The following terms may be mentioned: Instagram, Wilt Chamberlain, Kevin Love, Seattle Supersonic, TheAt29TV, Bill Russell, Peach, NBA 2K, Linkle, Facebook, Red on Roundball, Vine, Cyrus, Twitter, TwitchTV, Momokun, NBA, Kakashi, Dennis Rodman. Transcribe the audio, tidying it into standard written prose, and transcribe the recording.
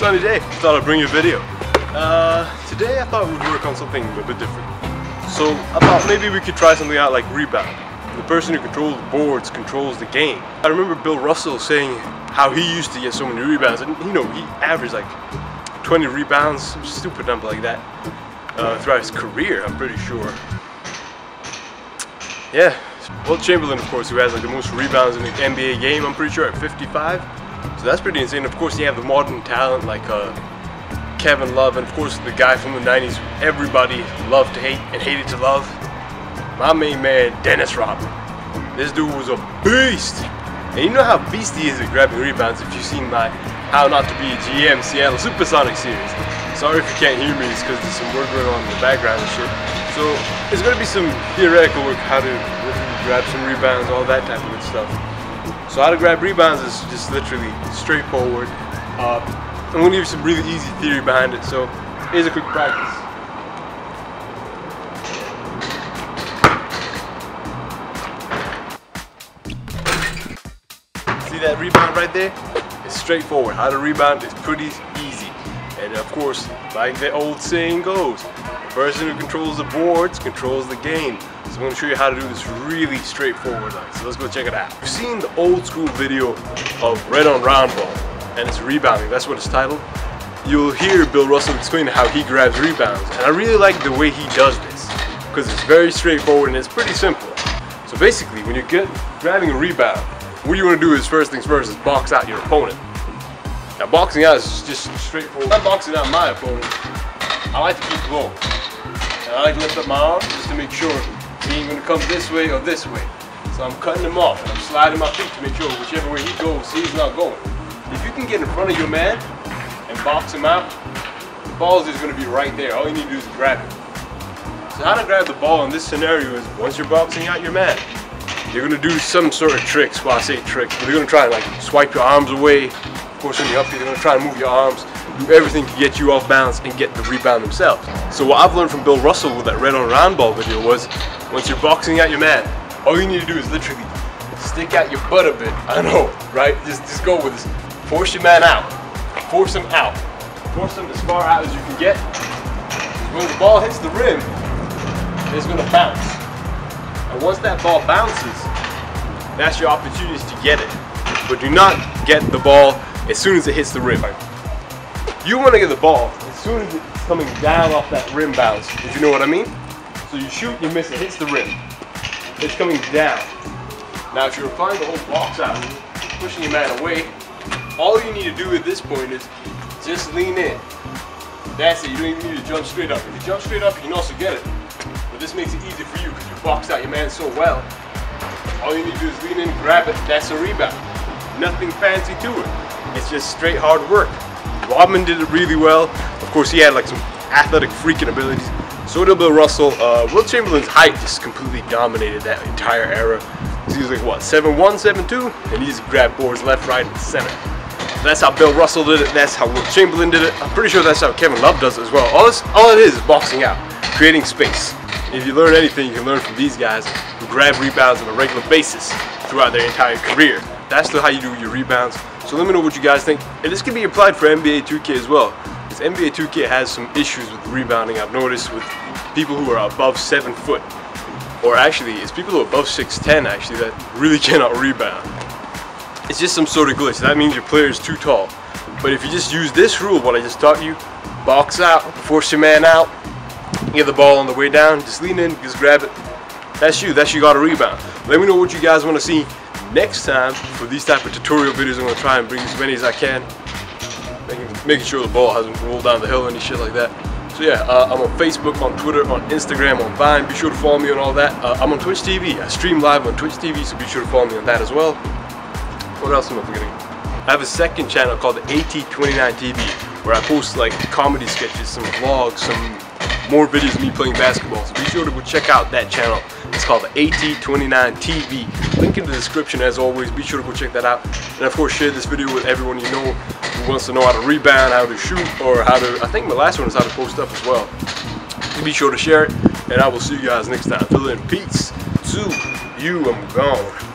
Sunny day. Thought I'd bring you a video. Today I thought we'd work on something a bit different. So I thought maybe we could try something out like rebound. The person who controls the boards controls the game. I remember Bill Russell saying how he used to get so many rebounds, and you know, he averaged like 20 rebounds, some stupid number like that, throughout his career, I'm pretty sure. Yeah, Wilt Chamberlain, of course, who has like the most rebounds in the NBA game, I'm pretty sure at 55. So that's pretty insane. Of course, you have the modern talent like Kevin Love, and of course the guy from the 90s everybody loved to hate and hated to love, my main man Dennis Rodman. This dude was a beast. And you know how beasty he is at grabbing rebounds if you've seen my How Not to Be a GM Seattle Supersonic series. Sorry if you can't hear me, it's because there's some work going on in the background and shit. So there's going to be some theoretical work, how to grab some rebounds, all that type of good stuff. So how to grab rebounds is just literally straightforward. I'm going to give you some really easy theory behind it, so here's a quick practice. That rebound right there, it's straightforward. How to rebound is pretty easy, and of course, like the old saying goes, the person who controls the boards controls the game. So I'm going to show you how to do this really straightforward. So let's go check it out. You've seen the old school video of Red on Roundball, and it's rebounding. That's what it's titled. You'll hear Bill Russell explain how he grabs rebounds, and I really like the way he does this because it's very straightforward and it's pretty simple. So basically, when you get grabbing a rebound, what you want to do is, first things first, is box out your opponent. Now boxing out is just straightforward. I'm boxing out my opponent. I like to keep low. And I like to lift up my arm just to make sure he ain't going to come this way or this way. So I'm cutting him off and I'm sliding my feet to make sure whichever way he goes, he's not going. If you can get in front of your man and box him out, the ball is just going to be right there. All you need to do is grab it. So how to grab the ball in this scenario is, once you're boxing out your man, you're going to do some sort of tricks. Well, I say tricks, but you're going to try and like swipe your arms away. Of course, when you're up here, they're going to try and move your arms, do everything to get you off balance and get the rebound themselves. So what I've learned from Bill Russell with that Red on Roundball video was, once you're boxing out your man, all you need to do is literally stick out your butt a bit. I know, right? Just go with this. Force your man out. Force him out. Force him as far out as you can get. When the ball hits the rim, it's going to bounce. And once that ball bounces, that's your opportunities to get it. But do not get the ball as soon as it hits the rim. You want to get the ball as soon as it's coming down off that rim bounce, if you know what I mean. So you shoot, you miss, it hits the rim. It's coming down. Now if you're applying the whole box out, pushing your man away, all you need to do at this point is just lean in. That's it, you don't even need to jump straight up. If you jump straight up, you can also get it. This makes it easy for you because you boxed out your man so well. All you need to do is lean in, grab it, that's a rebound. Nothing fancy to it. It's just straight hard work. Rodman did it really well. Of course, he had like some athletic freaking abilities. So did Bill Russell. Wilt Chamberlain's height just completely dominated that entire era. He was like, what, 7'1", 7'2", and he just grabbed boards left, right, and center. So that's how Bill Russell did it. That's how Wilt Chamberlain did it. I'm pretty sure that's how Kevin Love does it as well. All it is boxing out, creating space. If you learn anything, you can learn from these guys who grab rebounds on a regular basis throughout their entire career. That's still how you do your rebounds. So let me know what you guys think. And this can be applied for NBA 2K as well. Because NBA 2K has some issues with rebounding, I've noticed, with people who are above 7 foot. Or actually, it's people who are above 6'10", actually, that really cannot rebound. It's just some sort of glitch. That means your player is too tall. But if you just use this rule, what I just taught you, box out, force your man out, get the ball on the way down, just lean in, just grab it. That's you got a rebound. Let me know what you guys want to see next time for these type of tutorial videos. I'm going to try and bring as many as I can, making sure the ball hasn't rolled down the hill and shit like that. So yeah, I'm on Facebook, on Twitter, on Instagram, on Vine. Be sure to follow me on all that. I'm on TwitchTV. I stream live on TwitchTV, so be sure to follow me on that as well. What else am I forgetting? I have a second channel called TheAt29TV where I post like comedy sketches, some vlogs, some more videos of me playing basketball, so be sure to go check out that channel. It's called the TheAt29TV. Link in the description as always. Be sure to go check that out. And of course, share this video with everyone you know who wants to know how to rebound, how to shoot, or how to, I think my last one is how to post up as well. So be sure to share it, and I will see you guys next time. Till then, peace to you. I'm gone.